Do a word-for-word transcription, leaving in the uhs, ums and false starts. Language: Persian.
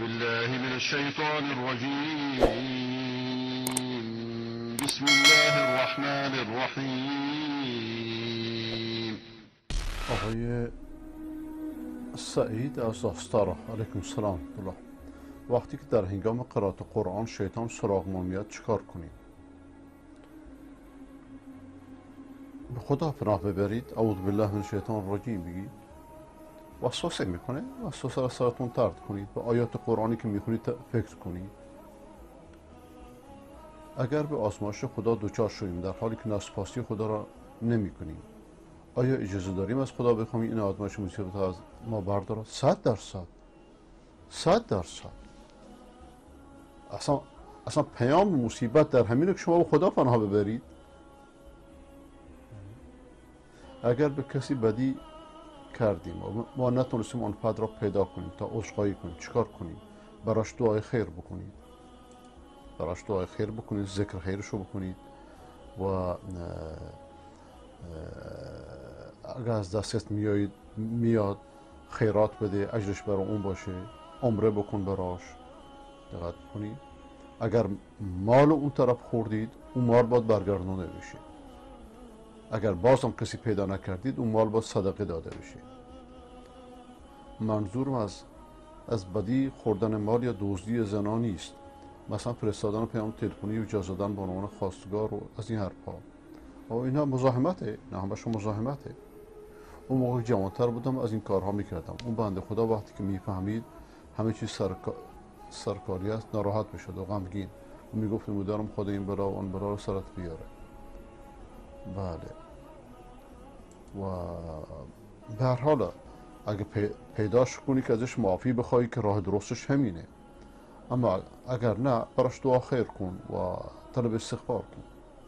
بالله من الشيطان الرجيم. بسم الله الرحمن الرحيم. آقای سعید از داستارا علیکم سلام الله. وقتی که در هنگام قرائت قرآن شیطان سراغ ما میاد چیکار کنیم؟ به خدا پناه ببرید، اعوذ بالله من الشیطان الرجیم بگید، وسوسه میکنه، وسوسه را سرتون طرد کنید، به آیات قرآنی که میخونید فکر کنید. اگر به آزمایش خدا دوچار شویم در حالی که ناسپاسی خدا را نمی کنیم، آیا اجازه داریم از خدا بخوایم این آزمایش مصیبت از ما بردارد؟ صد درصد، صد درصد. اصلا اصلا پیام مصیبت در همینه که شما به خدا پناه ببرید. اگر به کسی بدی کردیم و ما نتونستیم آن فرد را پیدا کنیم تا عذرخواهی کنیم، چیکار کنیم؟ براش دعای خیر بکنید، براش دعای خیر بکنید، ذکر خیرشو بکنید. و اگر از دستت میاد میاد خیرات بده، اجرش برای اون باشه، عمره بکن براش، دقت کنید. اگر مال اون طرف خوردید، اون مال باید برگردانده بشه. اگر باز هم کسی پیدا نکردید، اون مال باید صدقه داده بشه. منظورم از از بدی خوردن مال یا دزدی زنا نیست، مثلا فرستادن پیام تلفنی و جا زدن به عنوان خواستگار و از این حرفا. او اینها مزاحمته، نه همش مزاحمته. اون موقع جوانتر بودم از این کارها میکردم. اون بنده خدا وقتی که میفهمید همه چیز سرکا... سرکاری است، ناراحت میشد و غمگین و میگفت مدارم خدا این برا و آن برا رو سرت بیاره. بله. و به هر حال اگه پیداش کنی که ازش معافی بخوایی که راه درستش همینه، اما اگر نه براش دعا خیر کن و طلب استغفار کن.